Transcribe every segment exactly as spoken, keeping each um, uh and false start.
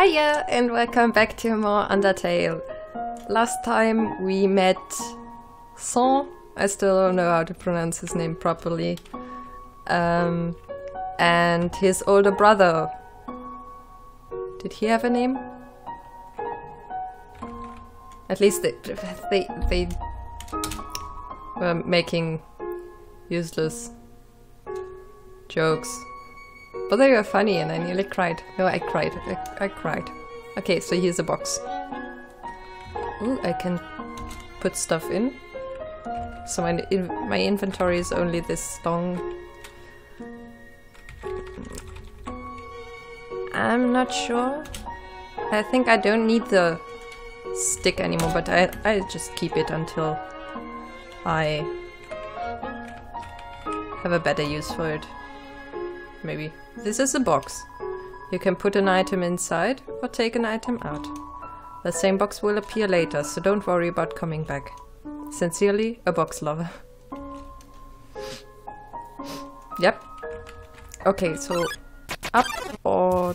Hiya and welcome back to more Undertale. Last time we met Sans, I still don't know how to pronounce his name properly, um, and his older brother. Did he have a name? At least they, they, they were making useless jokes. But they were funny and I nearly cried. No, I cried. I, I cried. Okay, so here's a box. Ooh, I can put stuff in. So my, in, my inventory is only this long. I'm not sure. I think I don't need the stick anymore, but I, I just keep it until I have a better use for it. Maybe. This is a box. You can put an item inside or take an item out. The same box will appear later, so don't worry about coming back. Sincerely, a box lover. Yep. Okay, so up or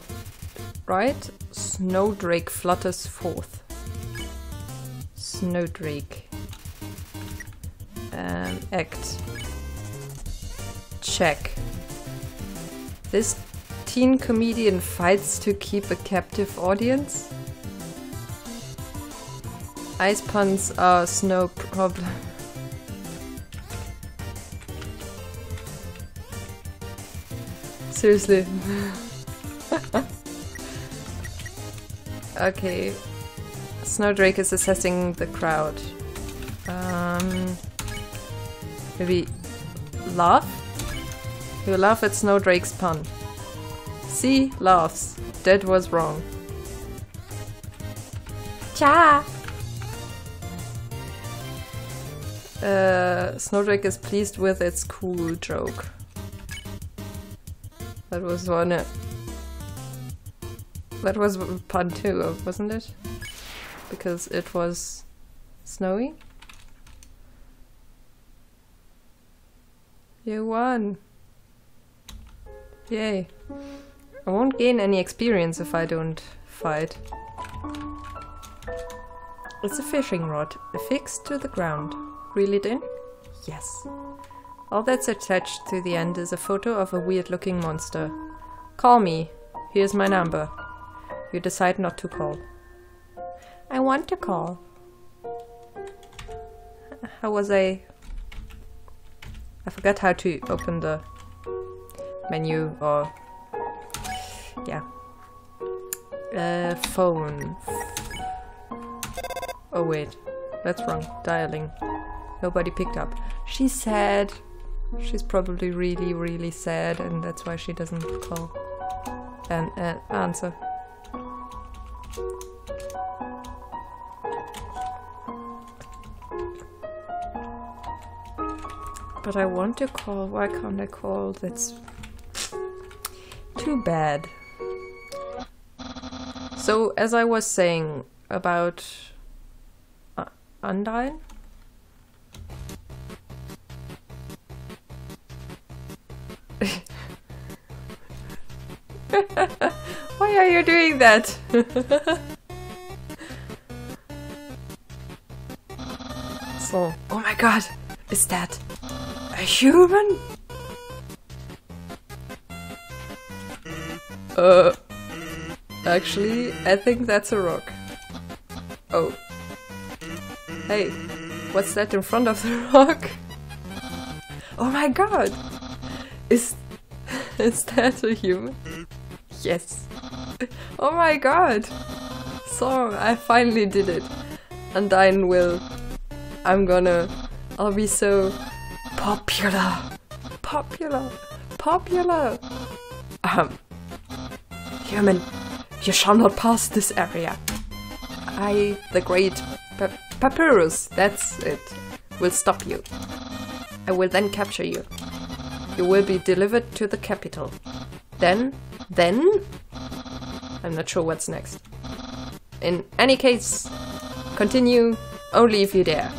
right, Snowdrake flutters forth. Snowdrake. Um, act. Check. This teen comedian fights to keep a captive audience. Ice puns are no problem. Seriously. Okay. Snowdrake is assessing the crowd. Um, maybe laugh? You laugh at Snowdrake's pun. See? Laughs. That was wrong. Cha! Uh, Snowdrake is pleased with its cool joke. That was one... Uh, that was pun too, wasn't it? Because it was... snowy? You won! Yay. I won't gain any experience if I don't fight. It's a fishing rod, affixed to the ground. Reel it in? Yes. All that's attached to the end is a photo of a weird-looking monster. Call me. Here's my number. You decide not to call. I want to call. How was I... I forgot how to open the... menu or yeah, uh, phone. Oh wait, that's wrong. Dialing. Nobody picked up. She's sad. She's probably really, really sad, and that's why she doesn't call and uh, answer. But I want to call. Why can't I call? That's too bad. So, as I was saying about uh, Undyne, why are you doing that? So, oh my god, is that a human? Uh, actually, I think that's a rock. Oh. Hey, what's that in front of the rock? Oh my god! Is, is that a human? Yes. Oh my god! So, I finally did it. Undyne will... I'm gonna... I'll be so... popular! Popular! Popular! Um... Human, you shall not pass this area. I, the great pa Papyrus, that's it, will stop you. I will then capture you. You will be delivered to the capital. Then, then? I'm not sure what's next. In any case, continue only if you dare.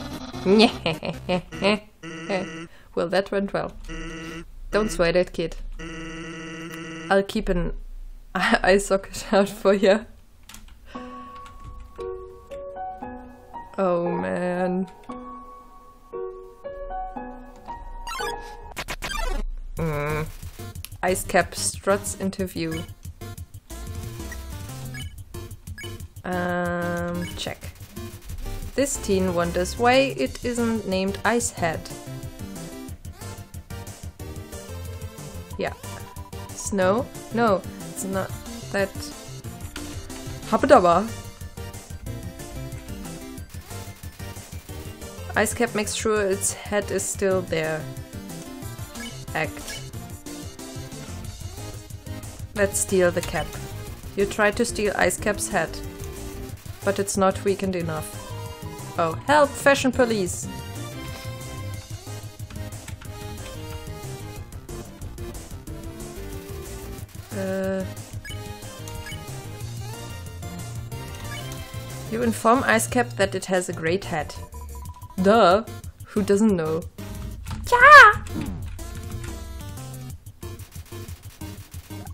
Well, that went well. Don't sweat it, kid. I'll keep an eye socket out for you. Oh man. Mm. Icecap struts into view. Um, check. This teen wonders why it isn't named Icehead. Yeah. Snow? No, it's not that. Habadaba! Icecap makes sure its head is still there. Act. Let's steal the cap. You tried to steal Icecap's head, but it's not weakened enough. Oh, help! Fashion police! Uh, you inform Icecap that it has a great head. Duh! Who doesn't know? Yeah!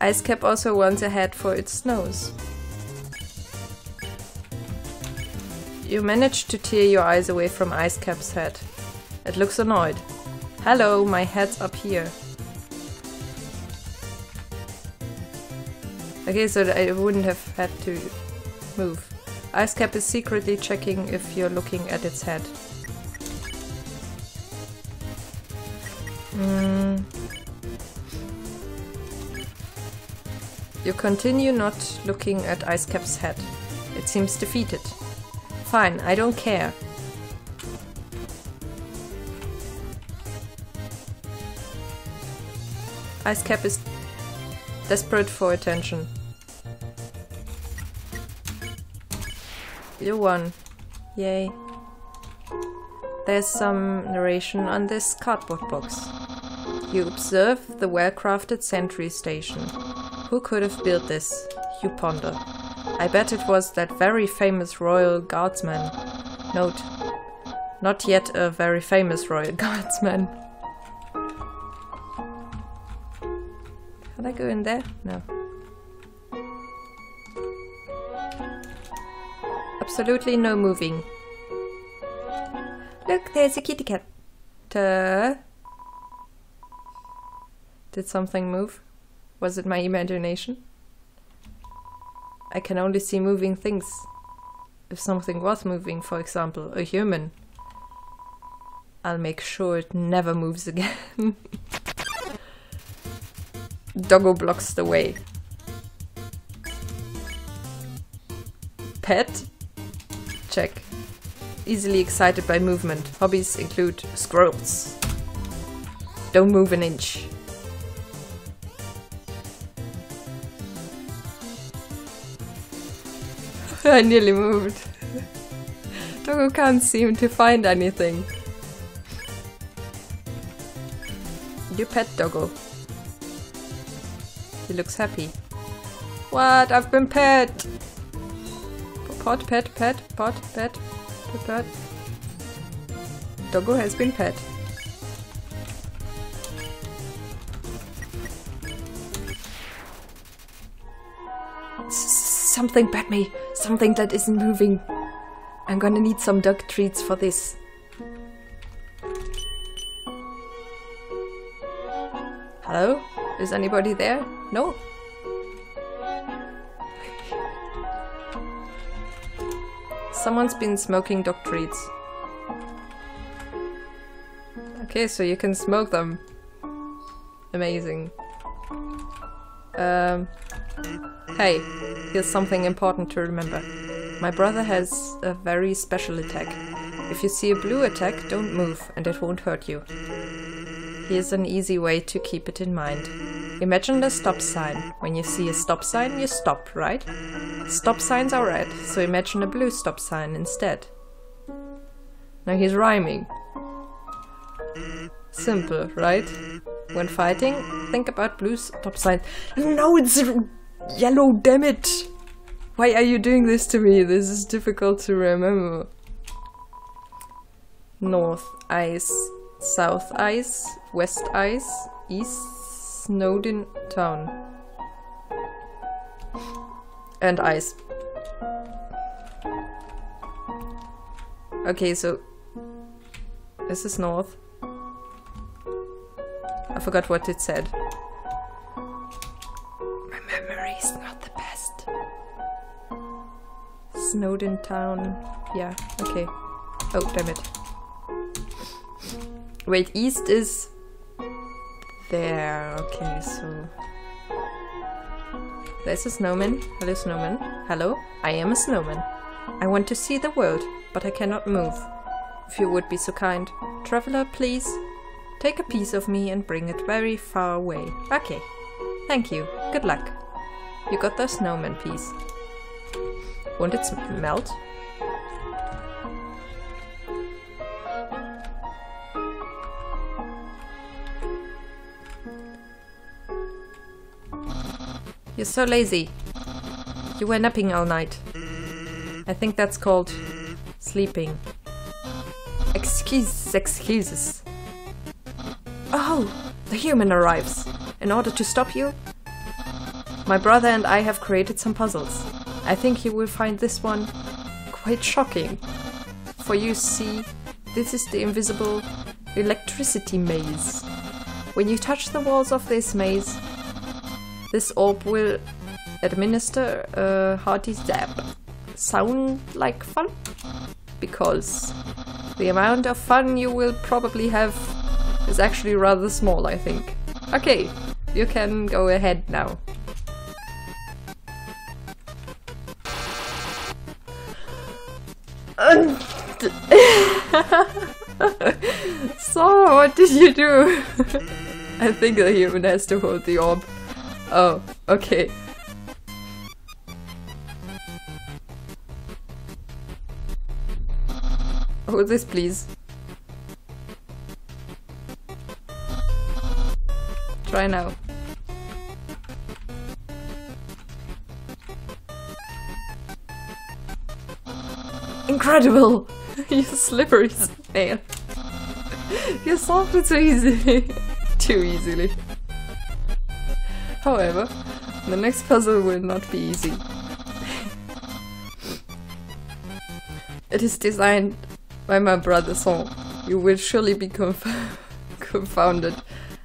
Icecap also wants a head for its nose. You managed to tear your eyes away from Icecap's head. It looks annoyed. Hello, my head's up here. Okay, so I wouldn't have had to move. Icecap is secretly checking if you're looking at its head. Mm. You continue not looking at Icecap's head. It seems defeated. Fine, I don't care. Icecap is desperate for attention. You won. Yay. There's some narration on this cardboard box. You observe the well-crafted sentry station. Who could have built this? You ponder. I bet it was that very famous royal guardsman. Note. Not yet a very famous royal guardsman. Can I go in there? No. Absolutely no moving. Look, there's a kitty cat. Uh, did something move? Was it my imagination? I can only see moving things. If something was moving, for example, a human, I'll make sure it never moves again. Doggo blocks the way. Pet? Check. Easily excited by movement. Hobbies include squirrels. Don't move an inch. I nearly moved. Doggo can't seem to find anything. You pet Doggo. He looks happy. What? I've been pet! Pot, pet, pet, pot, pet. But Doggo has been pet. S- something pet me. Something that isn't moving. I'm gonna need some dog treats for this. Hello? Is anybody there? No? Someone's been smoking dog treats. Okay, so you can smoke them. Amazing. Um, hey, here's something important to remember. My brother has a very special attack. If you see a blue attack, don't move and it won't hurt you. Here's an easy way to keep it in mind. Imagine a stop sign. When you see a stop sign, you stop, right? Stop signs are red, so imagine a blue stop sign instead. Now he's rhyming. Simple, right? When fighting, think about blue stop signs. No, it's yellow, damn it! Why are you doing this to me? This is difficult to remember. North ice, south ice, west ice, east Snowden town. And ice. Okay, so... This is north. I forgot what it said. My memory is not the best. Snowden Town. Yeah, okay. Oh, damn it. Wait, east is... There, okay, so... There's a snowman. Hello, snowman. Hello, I am a snowman. I want to see the world, but I cannot move. If you would be so kind. Traveler, please. Take a piece of me and bring it very far away. Okay. Thank you. Good luck. You got the snowman piece. Won't it melt? You're so lazy. You were napping all night. I think that's called sleeping. Excuses, excuses. Oh, the human arrives. In order to stop you, my brother and I have created some puzzles. I think you will find this one quite shocking. For you see, this is the invisible electricity maze. When you touch the walls of this maze, this orb will administer a hearty dab. Sound like fun? Because the amount of fun you will probably have is actually rather small, I think. Okay, you can go ahead now. So, what did you do? I think the human has to hold the orb. Oh, okay. Hold this, please. Try now. Incredible! You slippery snail. You solved it so easily. Too easily. However, the next puzzle will not be easy. It is designed by my brother Sans. You will surely be conf confounded.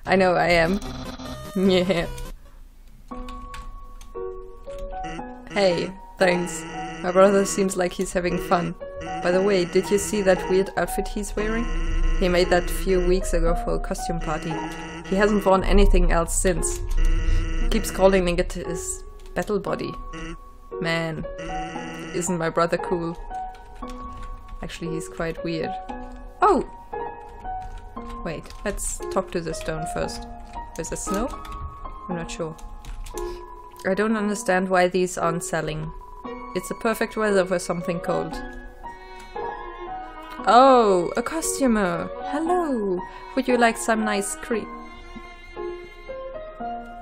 I know I am. Yeah. Hey, thanks. My brother seems like he's having fun. By the way, did you see that weird outfit he's wearing? He made that few weeks ago for a costume party. He hasn't worn anything else since. Keeps calling it his battle body. Man, isn't my brother cool? Actually, he's quite weird. Oh! Wait, let's talk to the stone first. Is there snow? I'm not sure. I don't understand why these aren't selling. It's the perfect weather for something cold. Oh, a customer! Hello! Would you like some nice cream?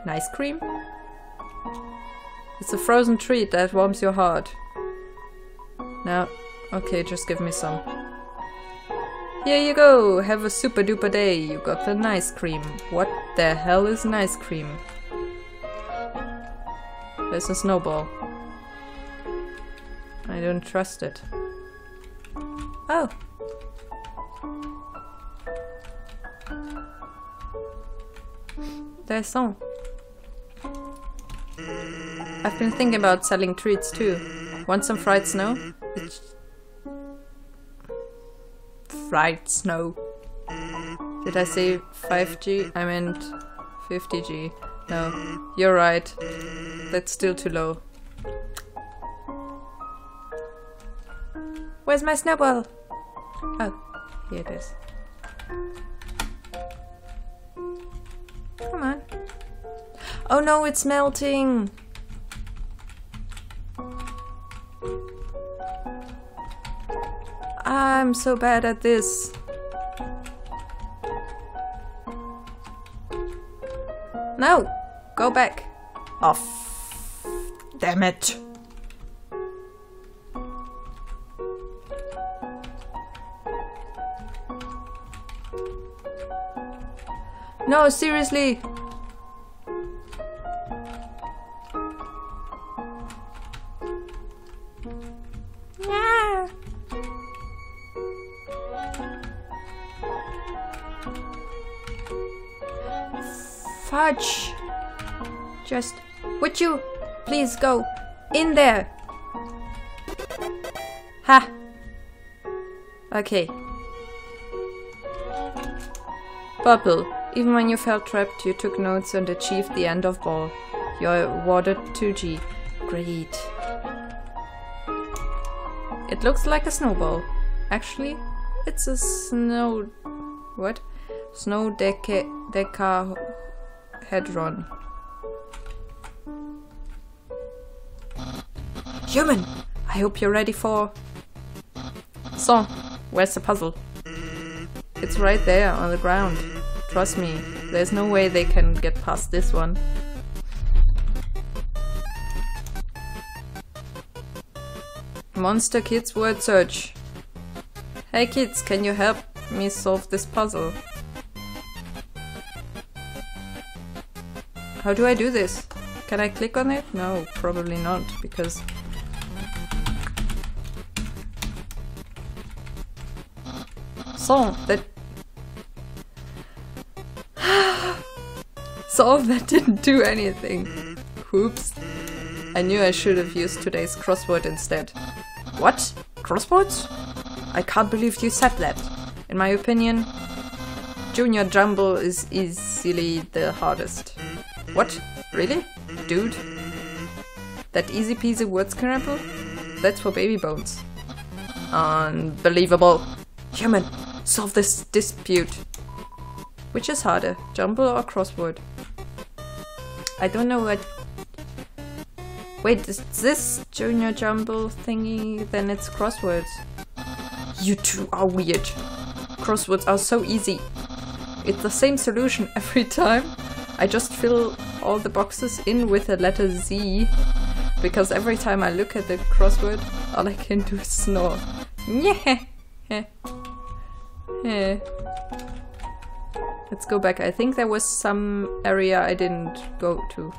Nice cream? It's a frozen treat that warms your heart. Now, okay, just give me some. Here you go! Have a super duper day! You got the nice cream. What the hell is nice cream? There's a snowball. I don't trust it. Oh! There's some. I've been thinking about selling treats too. Want some fried snow? It's fried snow. Did I say five G? I meant fifty G. No, you're right. That's still too low. Where's my snowball? Oh, here it is. Come on. Oh no, it's melting! I'm so bad at this. No! Go back! Off! Damn it! No, seriously! Yeah. fudge. Just, would you please go in there? Ha! Okay. Bubble. Even when you felt trapped, you took notes and achieved the end of ball. You're awarded two G. Great. It looks like a snowball. Actually, it's a snow... what? Snow deca... decahedron. Human! I hope you're ready for... So, where's the puzzle? It's right there, on the ground. Trust me, there's no way they can get past this one. Monster Kids word search. Hey kids, can you help me solve this puzzle? How do I do this? Can I click on it? No, probably not, because... So, that... Solve that didn't do anything. Oops. I knew I should have used today's crossword instead. What? Crosswords? I can't believe you said that. In my opinion, Junior Jumble is easily the hardest. What? Really? Dude? That easy peasy word scramble? That's for baby bones. Unbelievable. Human, solve this dispute. Which is harder, jumble or crossword? I don't know what... Wait, is this Junior Jumble thingy? Then it's crosswords. You two are weird. Crosswords are so easy. It's the same solution every time. I just fill all the boxes in with the letter Z, because every time I look at the crossword, all I can do is snore. Yeah. Yeah. Let's go back. I think there was some area I didn't go to.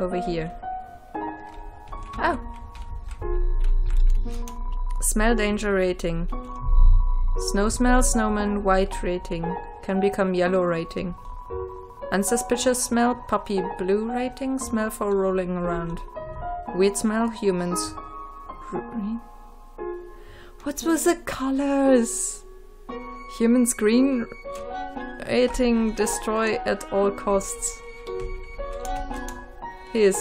Over here. Oh! Smell danger rating. Snow smell, snowman, white rating. Can become yellow rating. Unsuspicious smell, puppy, blue rating. Smell for rolling around. Weird smell, humans. Green. What was the colors? Humans green rating, destroy at all costs. His.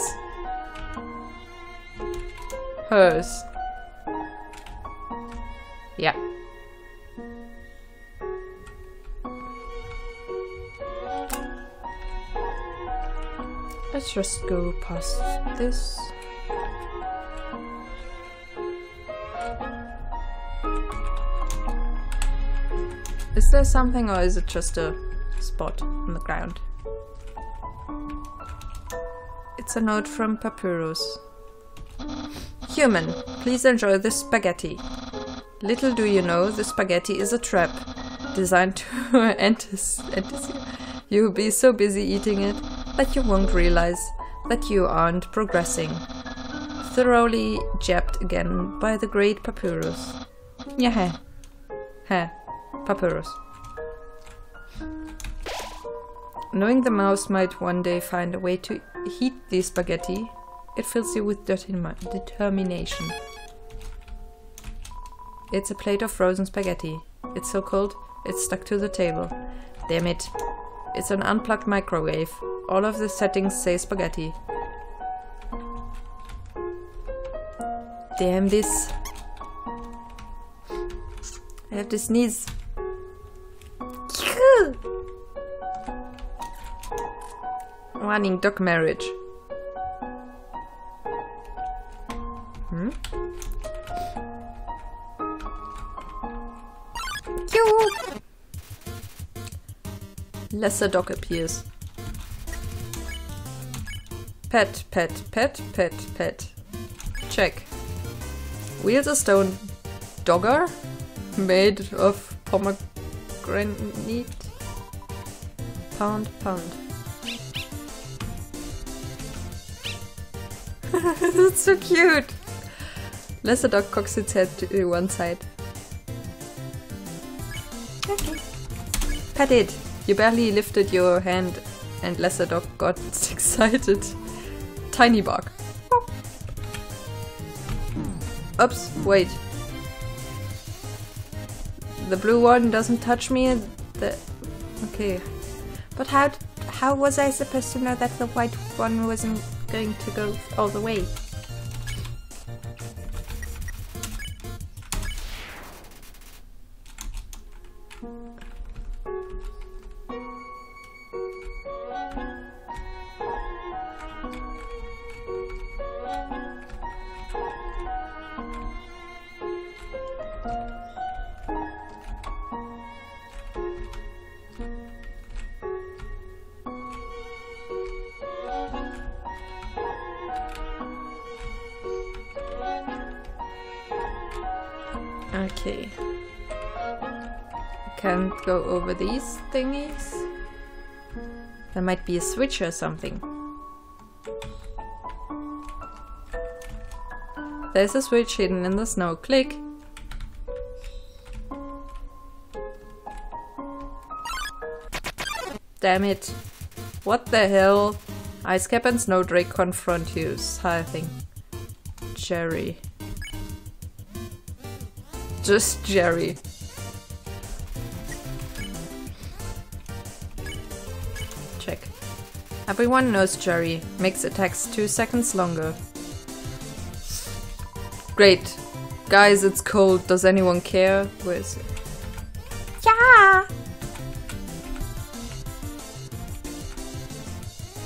Hers. Yeah. Let's just go past this. Is there something, or is it just a spot on the ground? It's a note from Papyrus. Human, please enjoy this spaghetti. Little do you know, the spaghetti is a trap. Designed to anticipate you'll be so busy eating it that you won't realize that you aren't progressing. Thoroughly jabbed again by the great Papyrus. Yeah. Heh. Papyrus. Knowing the mouse might one day find a way to heat the spaghetti, it fills you with determination. It's a plate of frozen spaghetti. It's so cold, it's stuck to the table. Damn it. It's an unplugged microwave. All of the settings say spaghetti. Damn this. I have to sneeze. Running dog marriage. Hmm? Cute. Lesser dog appears. Pet, pet, pet, pet, pet. Check. Wheels a stone. Dogger? Made of pomegranate. Pound, pound. That's so cute! Lesser dog cocks its head to one side. Okay. Pet it! You barely lifted your hand and Lesser Dog got excited. Tiny bark. Oops, wait. The blue one doesn't touch me. The okay. But how how was I supposed to know that the white one wasn't going to go all the way? Okay. Can't go over these thingies. There might be a switch or something. There's a switch hidden in the snow. Click. Damn it. What the hell? Icecap and Snowdrake confront you. I think. Jerry. Just Jerry. Check. Everyone knows Jerry. Makes attacks two seconds longer. Great. Guys, it's cold. Does anyone care? Where is it? Yeah!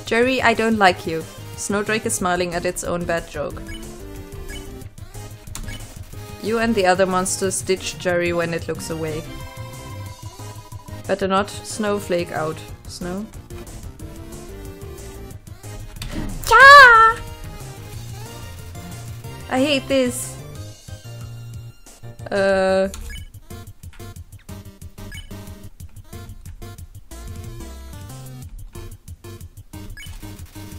Jerry, I don't like you. Snowdrake is smiling at its own bad joke. You and the other monsters ditch Jerry when it looks away. Better not snowflake out. Snow? Yeah! I hate this! Uh...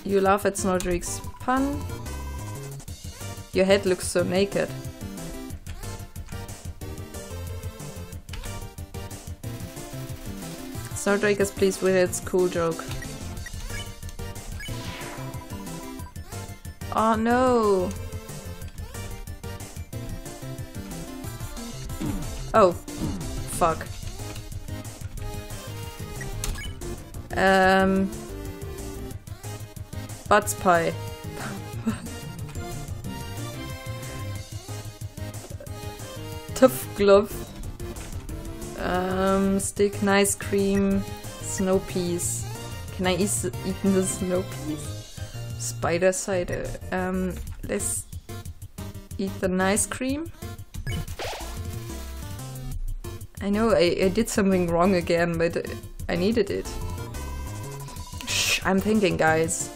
You laugh at Snowdrake's pun. Your head looks so naked. Snowdrake is pleased with its cool joke. Oh no! Oh, fuck. Um. Butts pie. Tough glove. Um, stick, nice cream, snow peas. Can I eat, eat the snow peas? Spider cider. Um, let's eat the nice cream. I know I, I did something wrong again, but I needed it. Shh, I'm thinking, guys.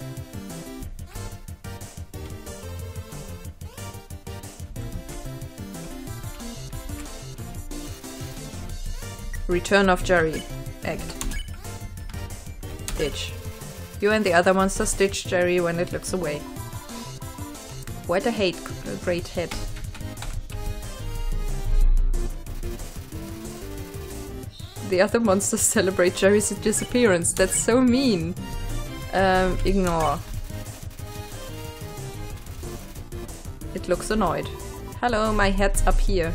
Return of Jerry. Act. Ditch. You and the other monsters ditch Jerry when it looks away. What a hate, a great hit. The other monsters celebrate Jerry's disappearance. That's so mean. Um, ignore. It looks annoyed. Hello, my head's up here.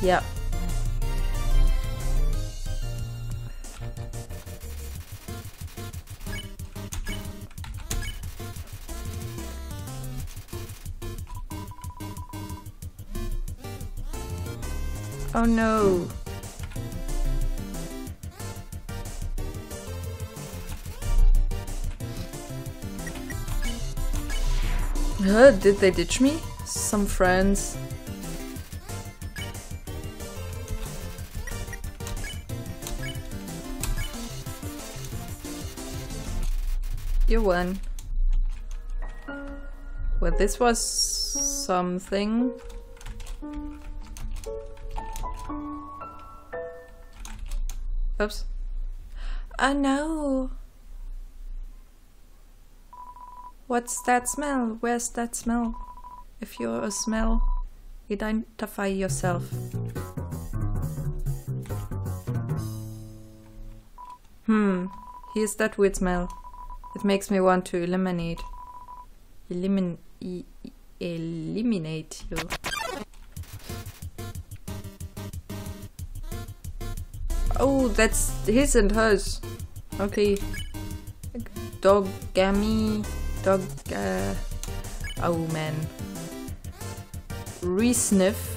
Yeah. Oh no! Huh, did they ditch me? Some friends. You won. Well, this was something. Oops. Oh no! What's that smell? Where's that smell? If you're a smell, identify yourself. Hmm, here's that weird smell. It makes me want to eliminate. Elimin... E eliminate you. Oh, that's his and hers. Okay. Doggami... Dog... Uh, oh man. Resniff.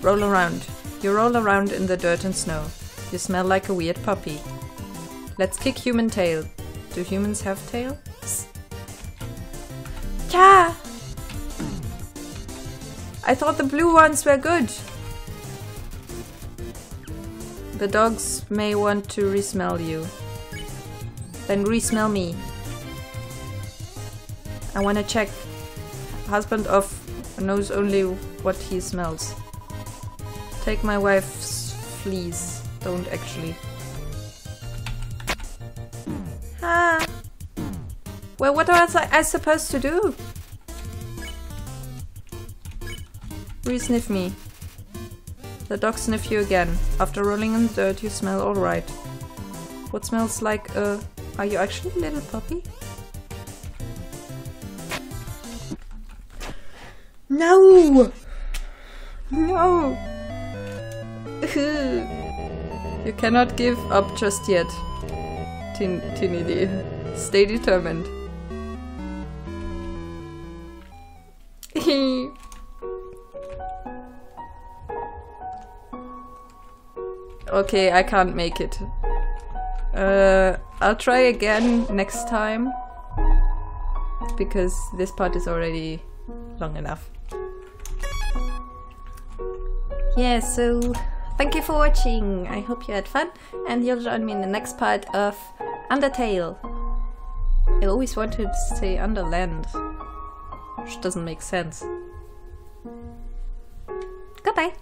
Roll around. You roll around in the dirt and snow. You smell like a weird puppy. Let's kick human tail. Do humans have tails? Yeah! I thought the blue ones were good! The dogs may want to resmell you. Then resmell me. I wanna check. Husband of knows only what he smells. Take my wife's fleas. Don't actually. Ah. Well, what else am I supposed to do? Resniff me. The dog sniff you again. After rolling in the dirt, you smell alright. What smells like a... Are you actually a little puppy? No! No! You cannot give up just yet. Tin Tinilily. Stay determined. Okay, I can't make it. Uh, I'll try again next time, because this part is already long enough. Yeah, so thank you for watching. I hope you had fun, and you'll join me in the next part of Undertale. I always wanted to say Underland, which doesn't make sense. Goodbye!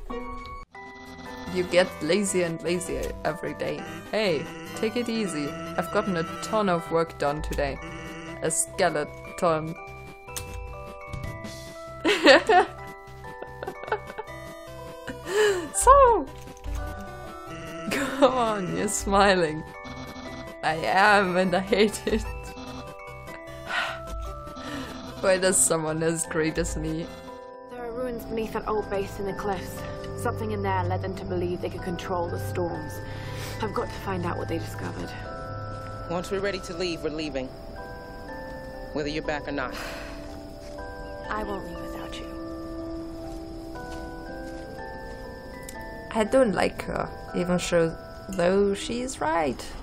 You get lazier and lazier every day. Hey, take it easy. I've gotten a ton of work done today. A skeleton. So! Go on, you're smiling. I am, and I hate it. Why does someone as great as me? There are ruins beneath an old base in the cliffs. Something in there led them to believe they could control the storms. I've got to find out what they discovered. Once we're ready to leave, we're leaving. Whether you're back or not. I won't leave without you. I don't like her, even though she's right.